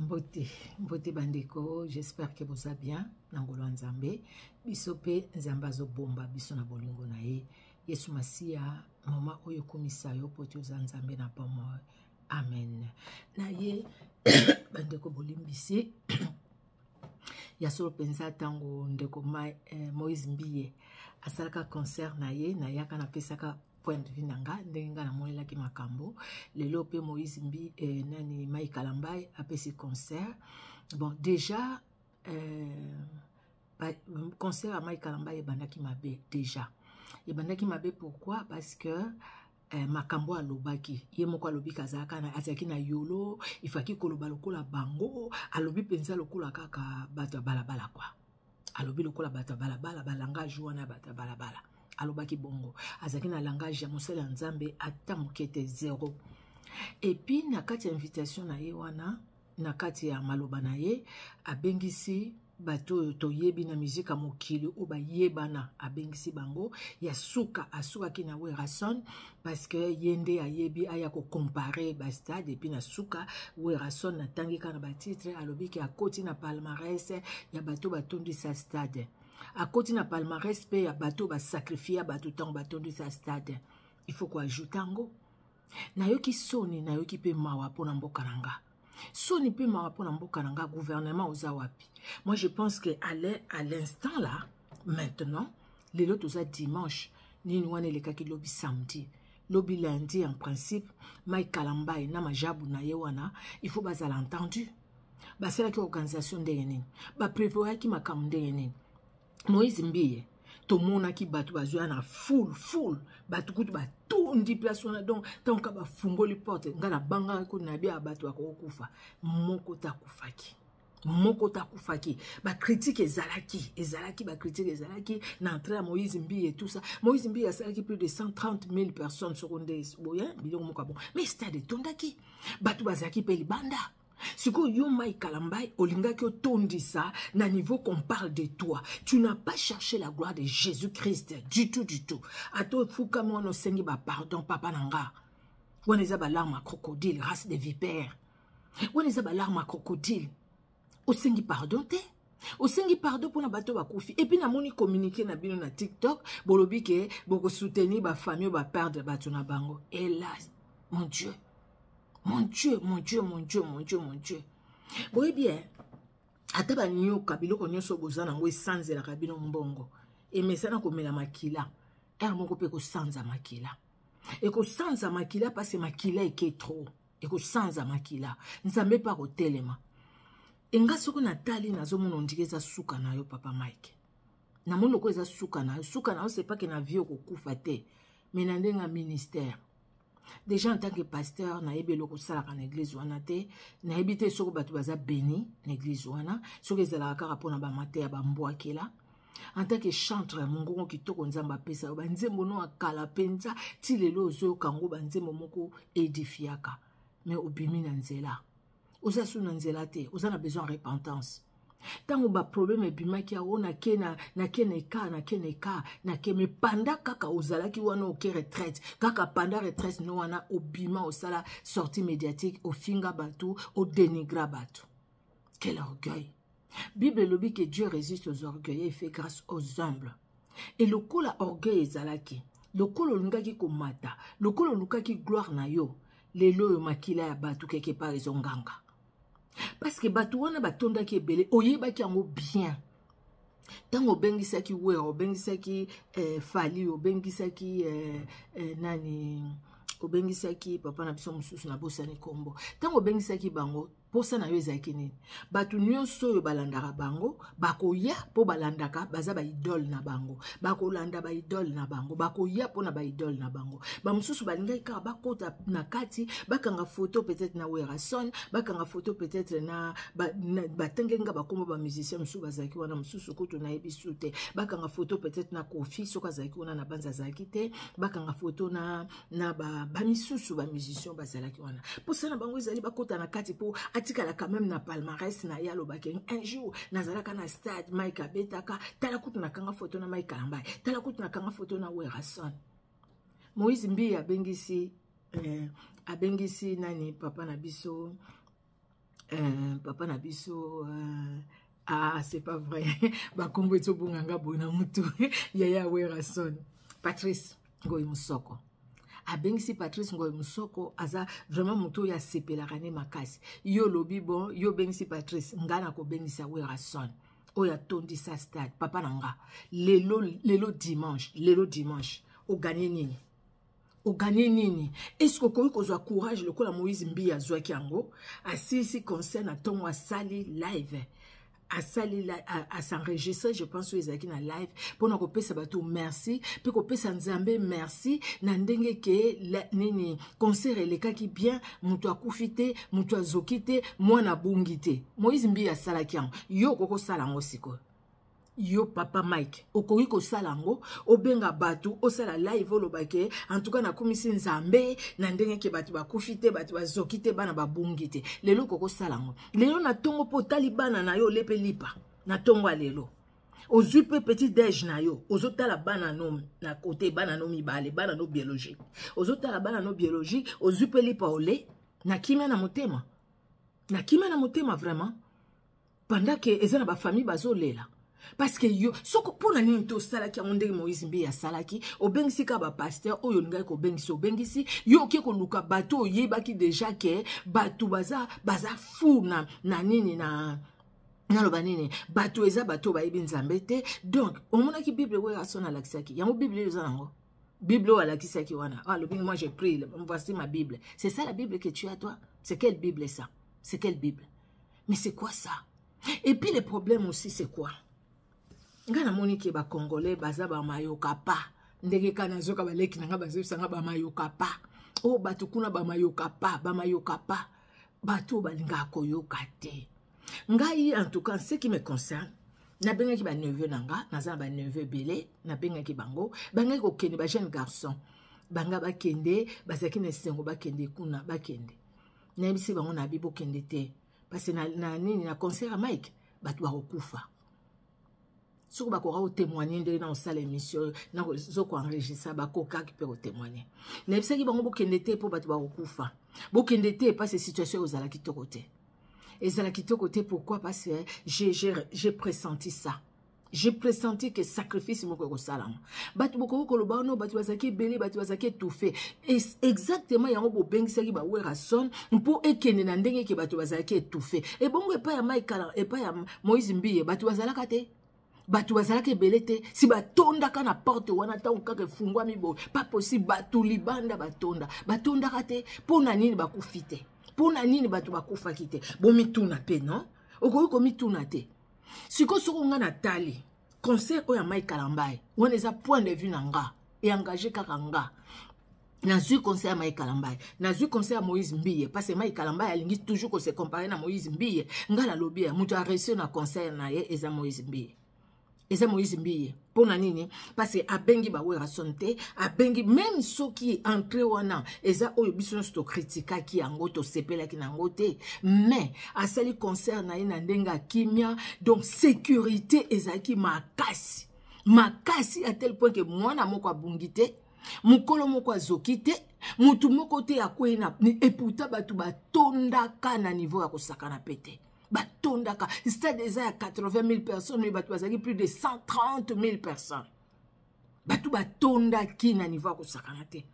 Mbote bandeko, j'espère que vous allez bien. Nangolo nzambe, bisope nzambazo bomba biso na bolingo na ye. Yesu masia, mama oyo komisa yo poto nzambe na pomo. Amen. Na ye bandeko bolimbisi. Yasolo penza tango ndeko Moïse Mbiye. Asalaka concert na ye, na yaka na pesaka point de vue nanga ndenga na molela ki makambo lelo pe Moïse Mbiye nani Mike Kalambayi a pesi concert. Bon déjà concert à Mike Kalambayi bandaki mabe déjà. Et bandaki mabe pourquoi? Parce que makambo alobaki ye moko alobi kazaka na azaki na yolo ifaki koloba lokola bango alobi penza lokola kaka bato balabala quoi. Alobi lokola bato balabala balanga joana bato balabala. Alobaki bongo azaki na langage ya mosala nzambe ata mokete zéro. Et puis na kati invitation na ye wana na kati ya maloba na ye abengisi bato to yebi na musique mokili o ba yebana abengisi bango ya suka asuka ki na Werrason parce que yende ayebi aya ko comparer ba stade. Et puis na suka Werrason na tangi kana ba titre alobi ki akoti na palmarès ya bato batondi sa stade. À côté na palmarès pe ya bato ba sacrifier bato tango batondi sa stade. Il faut ko ajouter ngo na yo ki soni na yo ki pe mawa pona mboka nanga. Soni pe mawa pona mboka nanga gouvernement oza wapi. Moi je pense que à l'instant là maintenant les autres oza dimanche ni noane le kaki lobi samedi. Lobi lundi en principe Mike Kalambayi na majabu na ye wana il faut bazala entendu. Ba c'est la ki organisation de yenen. Ba prévoir ki makamde yenen. Moïse Mbiye, tout le monde qui bat na full, bat tout le place on a donc tant qu'à fungo les portes, ngana banga ko na bia bato akokufa, moko ta kufaki, ba critique ezalaki ba critique ezalaki na entrée Moïse Mbiye et tout ça. Moïse Mbiye a salaki plus de 130 000 personnes secondes boyen, bilon moko bon. Mais stade tondaki, bato bazaki pe libanda. Si yo Mike Kalambayi, olinga ki otondi ça, na niveau qu'on parle de toi, tu n'as pas cherché la gloire de Jésus-Christ, du tout. Ato fuka mono sengi ba pardon, papa nanga. Waneza ba larme à crocodile, race de vipère. Waneza ba larme à crocodile. Osengi pardon te. Osengi pardon pour na bato ba kufi. Et puis na moni communiquer na bino na TikTok, bolobi ke, boko soutenir ba famille, ba perdre bato na bango. Hélas, mon Dieu. Mon Dieu. Boye bien, ataba nyo kabilo konyo so bozana ngwe sanze la kabino mbongo. Et mesana komela makila. Ermoko pe ko sanza makila. Et ko sanza makila parce makila eke trop. Et ko sanza makila. Nzambe pa ko telema. Enga soko natali na zomo nondigeza suka na yo papa Mike. Na mono ko eza suka na yo c'est pas que na vie ko kufa te. Mais na ndenga ministère. Déjà en tant que pasteur, na yebelo ko sala ka na église wana te, na yebite soko bato baza béni na église wana, soko ezala ka rapona ba mater ba mbwakela. En tant que chantre mongongo kitoko nzamba pesa ba nzembo no akala penza ti lelo ozo kango ba nzembo moko edifiaka. Mais obimi na nzela. Oza su na nzela te, oza na besoin repentance. Tango ba problème ebimaki ya ona kena na ke me panda kaka ozala ki wana oke retraite kaka panda retraite no wana obima osala sortie médiatique ofinga bato o dénigra bato. Quel orgueil. Bible lobi que Dieu résiste aux orgueilleux et fait grâce aux humbles. Et lokola orgueil ezalaki lokolo lungaki komata lokolo lukaki gloire na yo lelo yo makila ya bato quelque part ezonganga. Parce que batouana batonda ki belé oyeba ki ango bien tango bengisa ki we obengisa ki fali obengisa ki nani obengisa ki papa na biso mususu na bosani kombo tango bengisa ki bango posa na yo ezaki nini batu nyonso yo balandaka bango bakoya po balandaka baza ba idole na bango bakolanda ba idole na bango bakoya po na ba idole na bango ba mususu balingai ka bakota na kati bakanga photo peut-être na Werrason bakanga photo peut-être na batengenga bakoma ba musicien mususu bazaki wana mususu koto na ebisu te bakanga photo peut-être na Kofi soka zaki wana na banza zaki te bakanga photo na ba misusu ba musicien bazalaki wana posa na bango ezali bakota na kati po atikala quand même na palmarès na yalo baken un jour nazalaka na stade Mike abetaka tala kutu na kanga photo na Mike Kalambayi tala kutu na kanga photo na Werrason. Moïse Mbiye abengisi nani papa na biso papa na biso ah c'est pas vrai ba kombo eto bonganga bona mutu yaya Werrason Patrice Ngoy Musoko abengisi Patrice Ngoy Musoko aza vraiment mutu ya sepelarane makasi yo lobi bon yo bengisi Patrice ngana ko bengisa Werrason oya tondi sa stade papa nanga lelo dimanche o gagner nini est-ce que vous avez courage le la Moïse Mbiye a joué Kiango à si concerne à ton à sali live à s'enregistrer je pense aux Zaki na live pour nous couper ça bateau merci puis couper ça Nzambe merci n'endenge que nini concert les cas qui bien muto akufite muto azokite mwana bungite Moïse Mbiye a sala Kiango yo koko sala ngosiko yo papa Mike okoki ko salango obenga batu osala live olobake en tout cas na komisi Nzambe na ndenge ke batu bakufite batu bazokite bana babungite lelo koko salango lelo na tongo po talibana na yo lepe lipa na tongo lelo ozui pe petit déj na yo ozotala bana nom na côté bana nomi bale bana no biologique ozotala bana no biologique ozui pe lipa ole na kimia na motema vraiment pendant que ezana ba famille bazolela. Parce que yo, soko pona ni nto salaki ondenge Moïse Mbiye ya salaki, obengisi ka ba pasteur oyo ngai ko bengisi obengisi, yo ke ko luka bato yebaki déjà ke bato baza fou na nini na loba nini, bato eza bato ba yebi Nzambe te. Donc omona ki Bible we asona laksaki. Yango Bible eza nango. Bible wa laksaki wana. Ah lobi moi j'ai pris, voici ma Bible. C'est ça la Bible que tu as toi? C'est quelle Bible ça? C'est quelle Bible? Mais c'est quoi ça? Et puis le problème aussi c'est quoi? Ngana moniki ba Congolais baza ba mayoka pa ndenge kana zoka ba leki nanga bazo sanga ba mayoka pa o batu kuna ba mayoka pa batu balinga koyoka te ngai en tout cas ce qui me concerne na benga ki ba neveu nanga naza ba neveu belé na benga ki bango banga ko kende ba jeune garçon banga ba kende bazaki na sengo ba kende kuna ba kende na bisi bango na bibo kende te parce que na nini na concert Mike batu ba okufa. Si vous avez témoigné de la salle émission, vous avez enregistré un coca qui peut témoigner. Vous avez dit que vous avez été pour vous faire. Vous avez été parce que la situation est à la quitte côté. Et à la quitte côté, pourquoi? Parce que j'ai pressenti ça. J'ai pressenti que le sacrifice est au salam. Exactement, il y a un peu de choses qui sont Werrason pour que étouffé. Et bon, il n'y a pas Moïse Mbiye, batu bazala ke belete si batonda kana porte wana ta onka ke fungwa mibo pas possible batu libanda batonda kate pona nini bakufite pona nini batu bakufa kite bo mituna pe non okoko mituna te siko soko ngana tali concert oya Mike Kalambayi wana eza point de vue nanga et engagé kaka nga nazu concert Mike Kalambayi nazu concert Moïse Mbiye parce que Mike Kalambayi alingi toujours ko se comparer na Moïse Mbiye ngala lobia mutu a reçu na concert na ye eza Moïse Mbiye. Et ça, Moïse Mbiye, pour nani, parce que abengi ba Werrason te, abengi, même ceux qui entrent ou non, et ça, oh, ils sont critiqués qui angot, to sepela qui n'angot te, mais, à ça, les concerts na inandenga kimia, donc sécurité, et ça qui m'a cassé à tel point que moi, na moko abungite, mukolo moko azokite, mutu moko te akwe na, et pourtant, batu batonda ka na niveau ya kosaka na pete. Batondaka, c'était déjà 80 000 personnes, mais batouazaki plus de 130 000 personnes. Batou batondaki na niveau ko sakanate.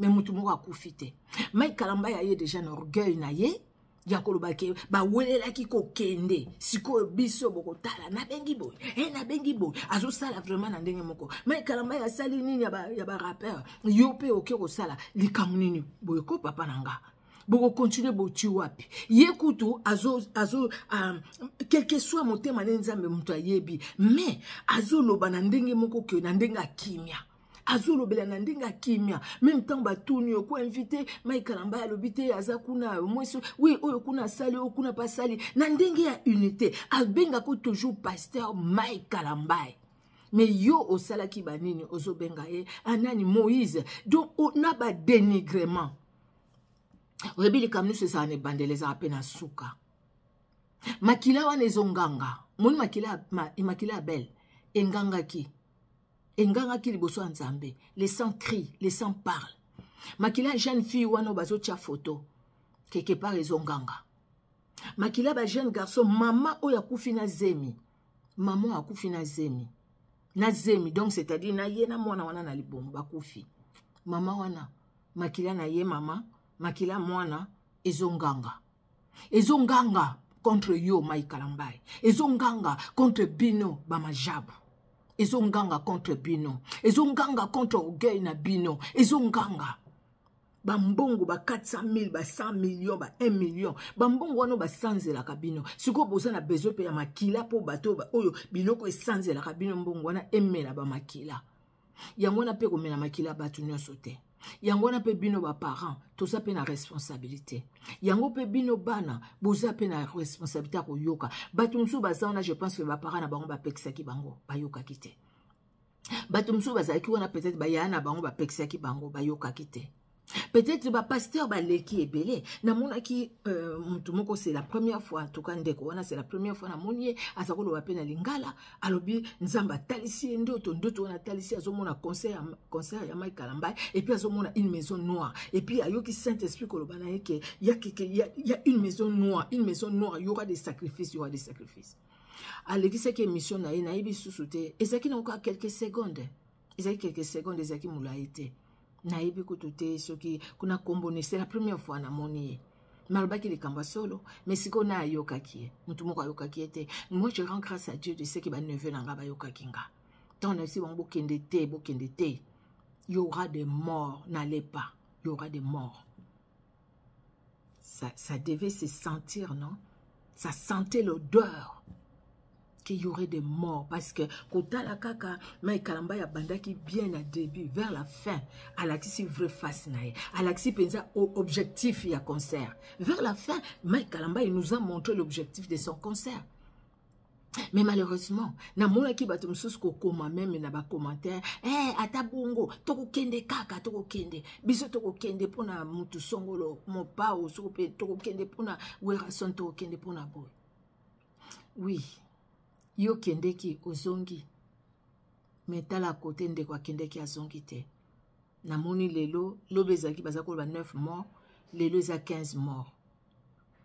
Mais moutou mou akufite. Mike Kalambayi a yé déjà un orgueil na yé. Yakolobake, ba wele la ki ko kende. Siko biso boko tala, na bengi boy. Na bengi boy. Azo sala vraiment na ndenge moko. Mike Kalambayi a sali nini ya ba rappeur. Yope oke ko sala. Likam nini boyko papa nanga. Boko continue boti wapi yekutu azo quel que soit mon thème Nzambe muto yebi mais azo loba na ndenge moko ke na ndenge kimia azo lobela na ndenge kimia même temps batuni ko invité Mike Kalambayi lobité azakuna moiso oui oyo kuna sali oyo kuna pas sali na ndenge ya unité abenga ko toujours pasteur Mike Kalambayi. Mais yo au salaki banini ozo benga ye anani Moïse donc on a ba dénigrement. Rebili kamnu se sa ne bandeleza apena suka. Makila wane zonganga. Moni makila belle. Enganga ki liboso Nzambe. Les sans crie, les sans parle. Makila jeune fille wano bazo tia photo. Quelque part ezonganga. Makila ba jeune garçon maman oya kufina zemi. Maman a kufina zemi. Na zemi donc c'est-à-dire na yena mwana wana na libomba kufi. Maman wana makila na ye mama, makila mwana ezonganga. Ezonganga contre yo Mike Kalambayi. Ezonganga contre Bino Bamajaba. Ezonganga contre Bino. Ezonganga contre orgueil na Bino. Ezonganga Bambongo ba 400 000, ba 100 millions, ba 1 million. Bambongo wano ba sanze la kabino. Siko boza na bezo pe ya makila po bato ba oyo. Biloko e sanze la kabino mbongo wana eme la ba makila. Yangwana pe kome na makila batu nyo sote. Yangwana pe bino ba parents. Toza pe na responsabilité. Yango pe bino bana. Boza pe na responsabilité ko yoka. Batu msu ba zaona je pense que ba parents na bango ba peksa ki bango. Ba yoka kite. Batu msu ba zaki wana peut-être ba yana bango ba peksa ki bango. Ba yoka kite. Peut-être que le pasteur qui est belé. C'est la première fois, en tout cas, c'est la première fois que je suis à Lingala. Alors, concert à Mike Kalambayi. Et puis, une maison noire. Et puis, il y a Saint-Esprit qui y a une maison noire. Une maison noire, il y aura des sacrifices. Il y aura des sacrifices. Alors, l'église qui est missionnaire, il y a encore quelques secondes. Il y a quelques secondes, il y a qui m'a été. Naibi kutote soki kuna kombone c'est la première fois na monié malbaki le kamba solo mais siko na yokakie mutumoko yokakie te moi je rends grâce à Dieu de ce qui ba neveu na ba yokakinga tant si bon bokende te il y aura des morts n'allez pas il y aura des morts ça devait se sentir non ça sentait l'odeur qu'il y aurait des morts parce que quand la kaka Mike Kalambayi bandaki bien à début vers la fin à l'axi vrai face naie à l'axi pensa au objectif il y a concert vers la fin Mike Kalambayi nous a montré l'objectif de son concert mais malheureusement na mona ki batum susko koma même na ba commentaire atabongo tokokende kaka tokokende biso tokokende pona mutu songolo mo pa osope tokokende pona Werrason tokokende pona boy oui yo kendeki ozongi metala kote ndeko akendeki azongi te namoni lelo lobezaki bazako ba 9 morts lelo eza 15 morts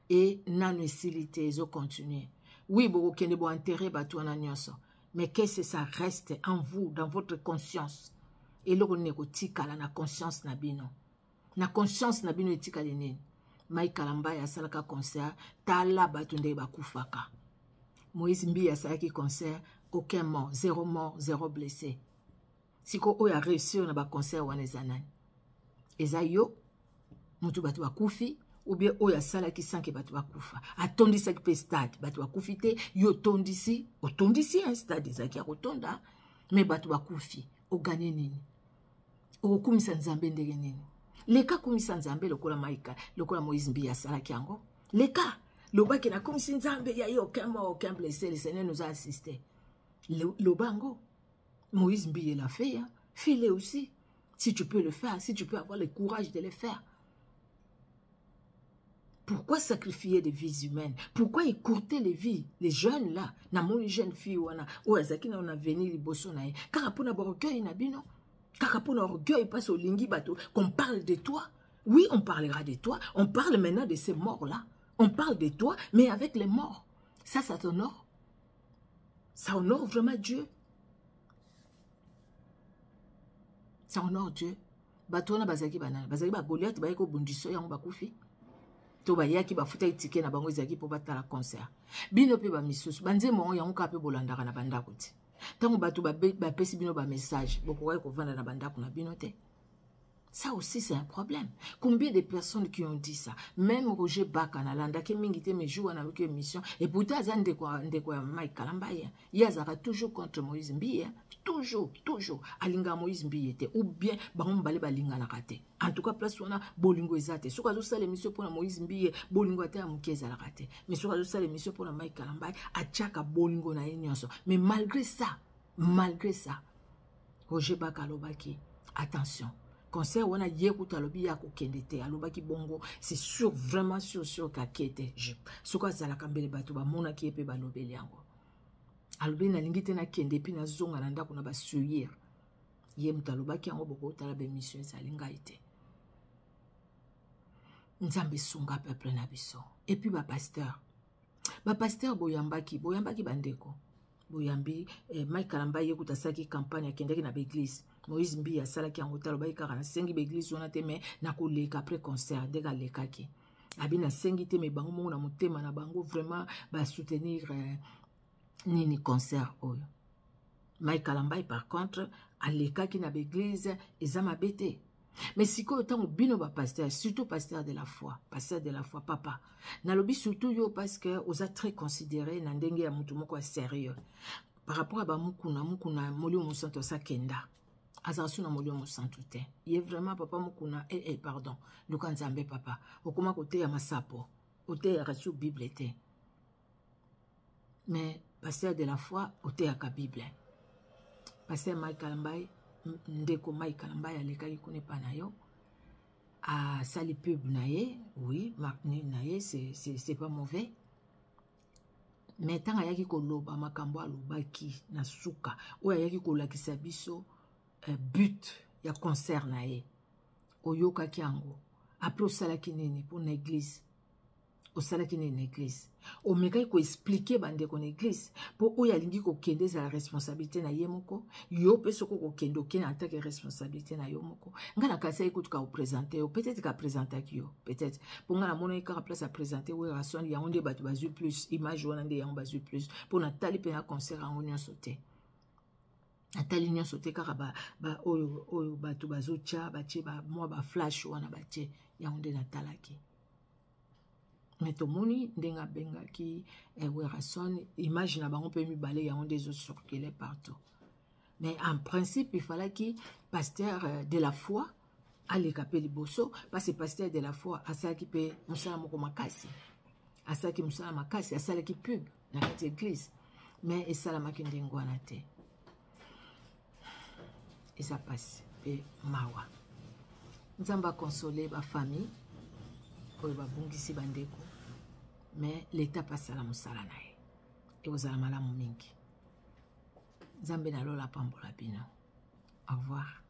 et nanu esilite ezo continuer oui boko kende bo enterrer bato na nyonso mais qu'est-ce que ça reste en vous dans votre conscience et loko neko tikala na conscience na bino etikala nini Mike Kalambayi asalaka concert tala bato ndeko bakufaka Moïse Mbiye a sa qui concert, aucun mort, zéro blessé. Si on a réussi, on a un concert, on a zanan. Et ça, yo, moutou batwa koufi, ou bien on a sala qui sent que batwa koufa. Attendez ça qui peut stade, batwa koufi te, yo tondisi, o tondisi un stade, ça qui a rotonda, mais batwa koufi, o gane nini. O koumisa nzambe ndege nini. Leka koumisa nzambe lokola Maïka, lokola Moïse Mbiye a sala qui ango. Leka. Loba qui n'a comme si Nzambe il y a eu aucun mort, aucun blessé, le Seigneur nous a assisté. Lobango, Moïse Mbiye l'a fait, hein? Fais-le aussi, si tu peux le faire, si tu peux avoir le courage de le faire. Pourquoi sacrifier des vies humaines? Pourquoi écourter les vies, les jeunes là? Namon les jeunes filles ou azaki na on a venu les bossonaï. Car pour n'avoir orgueil n'abino, car pour orgueil passe au lingi bateau. Qu'on parle de toi, oui on parlera de toi. On parle maintenant de ces morts là. On parle de toi, mais avec les morts. Ça t'honore. Ça honore vraiment Dieu. Ça honore Dieu. Batona bazaki banana. Bazaki ba Goliath ba yeko bundiso yango bakufi. To ba yaki ba futa itike na bango ezaki po batala concert. Bino pe ba misusu. Banze mo yango ka pe bolandaka na bandako ti. Tango bato ba pesi bino ba message. Boko yeko vanda na bandako na bino te. Ça aussi, c'est un problème. Combien de personnes qui ont dit ça? Même Roger Bakana, qui m'a mes jours avec une mission. Et pourtant, Mike Kalambayi. Il y a toujours contre Moïse Mbiye. Toujours. Alinga Moïse Mbiye était. Ou bien, on va balinga la raté. En tout cas, place on a Bolingo Ezate. Si on a l'émission pour Moïse Mbiye, Bolingo Ezate a mouké la raté. Mais si on a l'émission pour Mike Kalambayi, a tchaka Bolingo na yinyanso. Mais malgré ça, Roger Bakana, attention. Concert on a yekuta lobi ya kokendete aloba ki bongo c'est sûr vraiment sûr kakete soka zala kambele bato ba mona ki epe ba lobeli yango alobi na lingi tena kende pi na zonga na ndako na ba soyer ye mtaloba ki yango boko tala be mission zalinga ite nzambe sunga peuple na biso et puis ba pasteur Ba pasteur boyambaki bandeko. Boyambi Mike Kalambayi ekuta saki campagne akendaki na beglise. Moïse Mbiye asala ki angotalo bayi kara na sengi beglise wana te me na koleka après concert dega lekaki. Abina sengi te me bango mongo na motema na bango vraiment ba soutenir nini concert oyo. Mike Kalambayi par contre alekaki na beglise ezama bete. Mais si ko tango bino ba pasteur, surtout pasteur de la foi papa. Na lobi surtout yo parce que oza très considéré na ndenge ya mutu moko sérieux. Par rapport à ba mukuna molio musanto sakenda. Azasu na molio musanto te. Il est vraiment papa mukuna pardon, luka nzambe papa. Okoma kote ya masapo, ote ya rasu Bible te. Mais pasteur de la foi ote ya ka Bible. Pasteur Mike Kalambayi ndeko Mike Kalambayi alekaki kunepa na yo a sali pub na ye oui marketing na ye c'est pas mauvais mais tant ayaki koloba makambo alobaki na suka oya ayaki kolakisa biso but ya concert na ye oyokaki yango après osalaki nini pour na église osalaki nini na église omekaki ko expliquer bandeko na église po oyo alingi kokende za la responsabilité na ye moko yo pe soko kokende okende en tant que responsabilité na yo moko nga na kasi ekutuka o présenter yo peut-être ka présenter yo peut-être po nga na mona ikara place à présenter Werrason yango nde bato bazu plus image wana nde yango bazu plus po na tali pe na concert yango nyonso te atali nyonso te kaka ba oyo bato bazo tcha batie ba mwa ba flash wana batie yango nde na talaki. Mais tout le monde, denga benga qui Werrason, imagine na bango peut mi balayer on des autres circuler partout. Mais en principe, il fallait que pasteur de la foi allait caper les bosso parce que pasteur de la foi a ça qui peut musala moko makasi. A ça qui musala makasi, a ça qui pub na kati église. Mais esala makinde ngwana te. Et ça passe pe mawa. Nzamba consoler ba famille. Mais l'État passe à la moussala. Et vous allez à la moussala. Zambé n'a pas la pambola. Au revoir.